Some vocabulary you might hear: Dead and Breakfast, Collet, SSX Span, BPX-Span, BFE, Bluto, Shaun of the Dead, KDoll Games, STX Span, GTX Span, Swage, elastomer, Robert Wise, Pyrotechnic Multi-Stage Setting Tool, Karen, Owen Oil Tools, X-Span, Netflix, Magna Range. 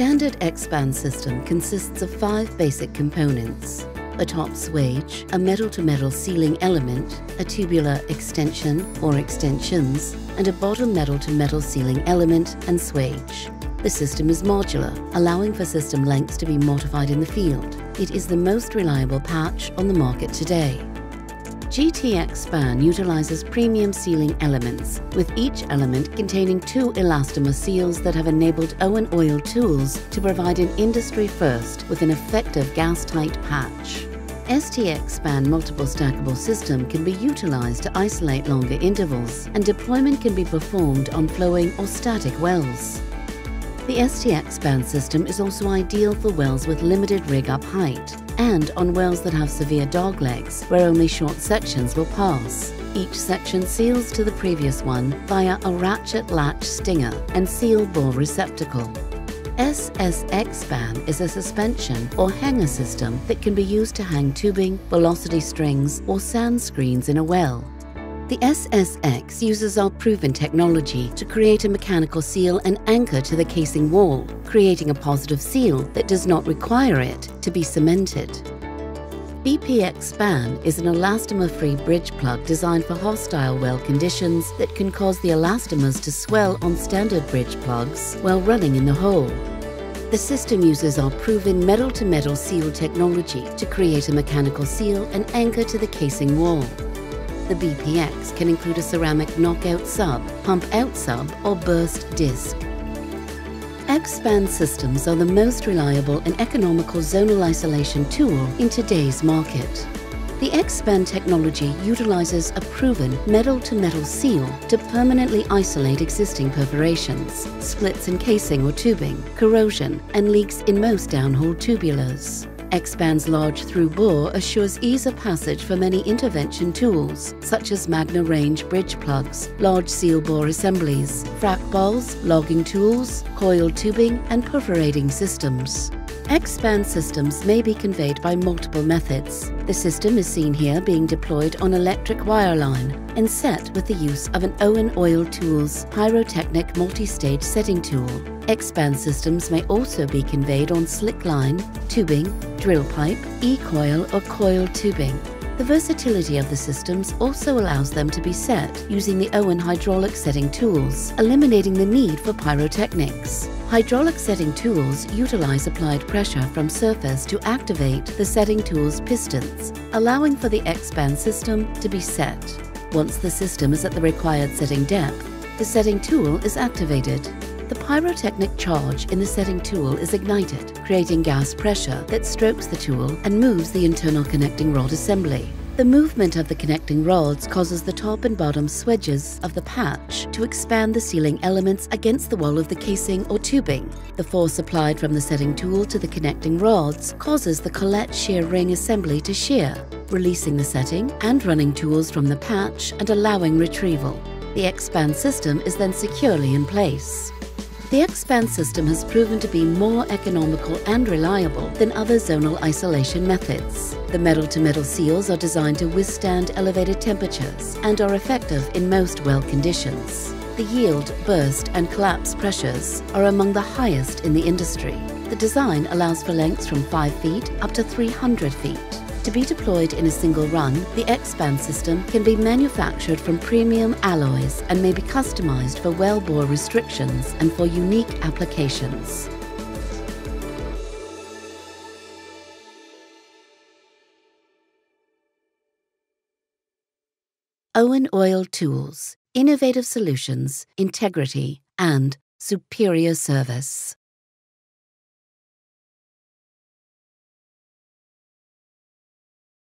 standard X-Span system consists of 5 basic components: a top swage, a metal-to-metal sealing element, a tubular extension or extensions, and a bottom metal-to-metal sealing element and swage. The system is modular, allowing for system lengths to be modified in the field. It is the most reliable patch on the market today. GTX Span utilizes premium sealing elements, with each element containing 2 elastomer seals that have enabled Owen Oil Tools to provide an industry first with an effective gas-tight patch. STX Span multiple stackable system can be utilized to isolate longer intervals, and deployment can be performed on flowing or static wells. The STX Span system is also ideal for wells with limited rig-up height and on wells that have severe dog legs where only short sections will pass. Each section seals to the previous one via a ratchet latch stinger and seal bore receptacle. SSX Span is a suspension or hanger system that can be used to hang tubing, velocity strings or sand screens in a well. The SSX uses our proven technology to create a mechanical seal and anchor to the casing wall, creating a positive seal that does not require it to be cemented. BPX-Span is an elastomer-free bridge plug designed for hostile well conditions that can cause the elastomers to swell on standard bridge plugs while running in the hole. The system uses our proven metal-to-metal seal technology to create a mechanical seal and anchor to the casing wall. The BPX can include a ceramic knockout sub, pump-out sub, or burst disc. X-Span systems are the most reliable and economical zonal isolation tool in today's market. The X-Span technology utilizes a proven metal-to-metal seal to permanently isolate existing perforations, splits in casing or tubing, corrosion, and leaks in most downhole tubulars. X-Span's large through bore assures ease of passage for many intervention tools, such as Magna Range bridge plugs, large seal bore assemblies, frac balls, logging tools, coil tubing, and perforating systems. X-Span systems may be conveyed by multiple methods. The system is seen here being deployed on electric wire line and set with the use of an Owen Oil Tools pyrotechnic multi-stage setting tool. X-Span systems may also be conveyed on slick line, tubing, drill pipe, e-coil or coil tubing. The versatility of the systems also allows them to be set using the Owen hydraulic setting tools, eliminating the need for pyrotechnics. Hydraulic setting tools utilize applied pressure from surface to activate the setting tool's pistons, allowing for the X-Span system to be set. Once the system is at the required setting depth, the setting tool is activated. The pyrotechnic charge in the setting tool is ignited, creating gas pressure that strokes the tool and moves the internal connecting rod assembly. The movement of the connecting rods causes the top and bottom swedges of the patch to expand the sealing elements against the wall of the casing or tubing. The force applied from the setting tool to the connecting rods causes the Collet shear ring assembly to shear, releasing the setting and running tools from the patch and allowing retrieval. The X-Span system is then securely in place. The X-Span system has proven to be more economical and reliable than other zonal isolation methods. The metal-to-metal seals are designed to withstand elevated temperatures and are effective in most well conditions. The yield, burst, and collapse pressures are among the highest in the industry. The design allows for lengths from 5 feet up to 300 feet. To be deployed in a single run, the X-Span system can be manufactured from premium alloys and may be customized for well bore restrictions and for unique applications. Owen Oil Tools: innovative solutions, integrity, and superior service.